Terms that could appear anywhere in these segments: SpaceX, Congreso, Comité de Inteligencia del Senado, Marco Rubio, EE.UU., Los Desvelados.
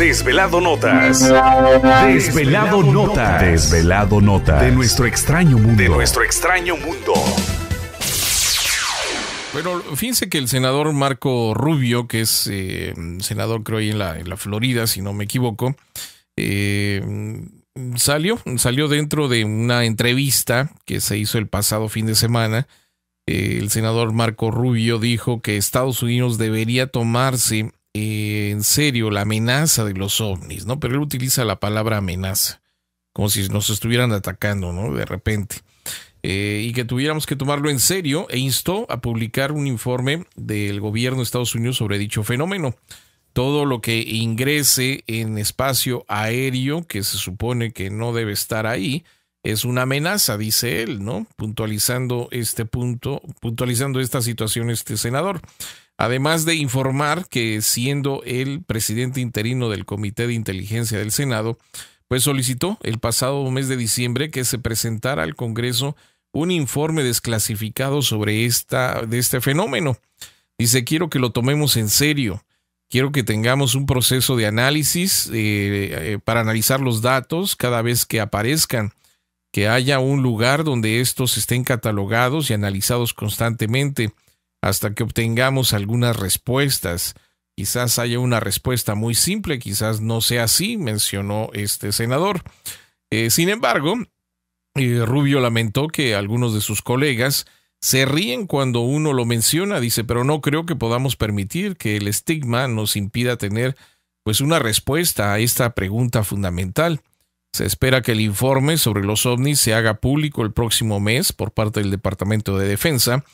Desvelado Notas. Desvelado Notas. Desvelado Notas. De nuestro extraño mundo. De nuestro extraño mundo. Bueno, fíjense que el senador Marco Rubio, que es senador creo ahí en la Florida, si no me equivoco, salió dentro de una entrevista que se hizo el pasado fin de semana. El senador Marco Rubio dijo que Estados Unidos debería tomarse en serio la amenaza de los ovnis, ¿no? Pero él utiliza la palabra amenaza, como si nos estuvieran atacando, ¿no? De repente. Y que tuviéramos que tomarlo en serio, e instó a publicar un informe del gobierno de Estados Unidos sobre dicho fenómeno. Todo lo que ingrese en espacio aéreo, que se supone que no debe estar ahí, es una amenaza, dice él, ¿no? Puntualizando esta situación, este senador. Además de informar que, siendo el presidente interino del Comité de Inteligencia del Senado, pues solicitó el pasado mes de diciembre que se presentara al Congreso un informe desclasificado sobre este fenómeno. Dice: quiero que lo tomemos en serio, quiero que tengamos un proceso de análisis para analizar los datos cada vez que aparezcan, que haya un lugar donde estos estén catalogados y analizados constantemente hasta que obtengamos algunas respuestas. Quizás haya una respuesta muy simple, quizás no sea así, mencionó este senador. Sin embargo, Rubio lamentó que algunos de sus colegas se ríen cuando uno lo menciona, dice, pero no creo que podamos permitir que el estigma nos impida tener pues una respuesta a esta pregunta fundamental. Se espera que el informe sobre los ovnis se haga público el próximo mes por parte del Departamento de Defensa.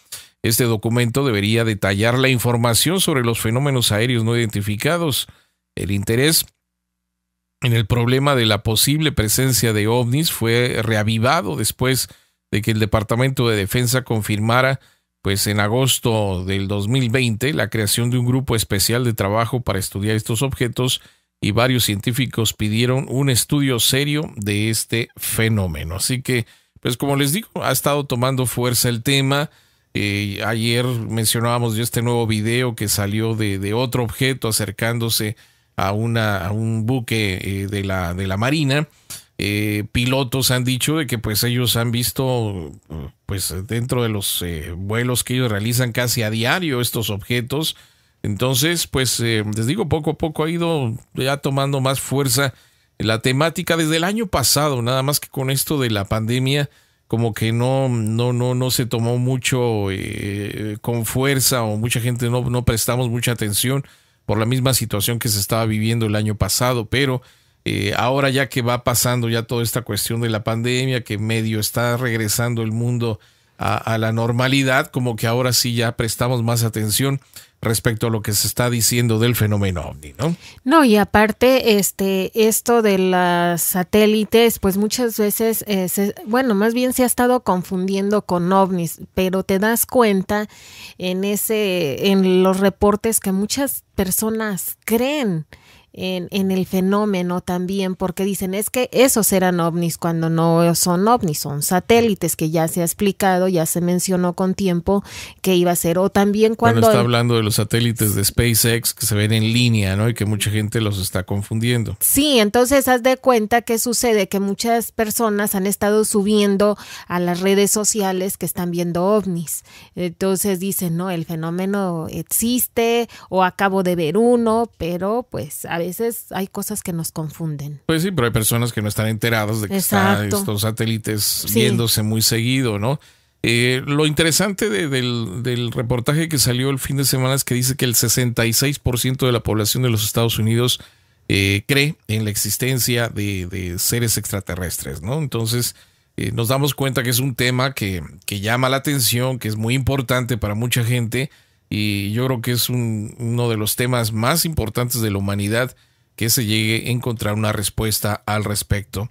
Este documento debería detallar la información sobre los fenómenos aéreos no identificados, el interés en el problema de la posible presencia de ovnis fue reavivado después de que el Departamento de Defensa confirmara, pues en agosto del 2020, la creación de un grupo especial de trabajo para estudiar estos objetos, y varios científicos pidieron un estudio serio de este fenómeno. Así que, pues como les digo, ha estado tomando fuerza el tema. Ayer mencionábamos yo este nuevo video que salió de otro objeto acercándose a un buque de la Marina. Pilotos han dicho de que pues ellos han visto pues dentro de los vuelos que ellos realizan casi a diario estos objetos. Entonces pues les digo, poco a poco ha ido ya tomando más fuerza la temática desde el año pasado, nada más que con esto de la pandemia como que no se tomó mucho con fuerza, o mucha gente no prestamos mucha atención por la misma situación que se estaba viviendo el año pasado, pero ahora ya que va pasando ya toda esta cuestión de la pandemia, que medio está regresando el mundo a la normalidad, como que ahora sí ya prestamos más atención respecto a lo que se está diciendo del fenómeno ovni, ¿no? No, y aparte esto de los satélites, pues muchas veces, más bien se ha estado confundiendo con ovnis, pero te das cuenta en los reportes que muchas personas creen en el fenómeno también, porque dicen es que esos eran ovnis cuando no son ovnis, son satélites, que ya se ha explicado, ya se mencionó con tiempo que iba a ser, o también cuando... Bueno, está hablando de los satélites de SpaceX que se ven en línea, ¿no? Y que mucha gente los está confundiendo. Sí, entonces haz de cuenta que sucede que muchas personas han estado subiendo a las redes sociales que están viendo ovnis, entonces dicen, no, el fenómeno existe, o acabo de ver uno, pero pues a veces hay cosas que nos confunden. Pues sí, pero hay personas que no están enteradas de que están estos satélites viéndose muy seguido, ¿no? Lo interesante del reportaje que salió el fin de semana es que dice que el 66% de la población de los Estados Unidos cree en la existencia de seres extraterrestres, ¿no? Entonces nos damos cuenta que es un tema que llama la atención, que es muy importante para mucha gente, y yo creo que es uno de los temas más importantes de la humanidad, que se llegue a encontrar una respuesta al respecto.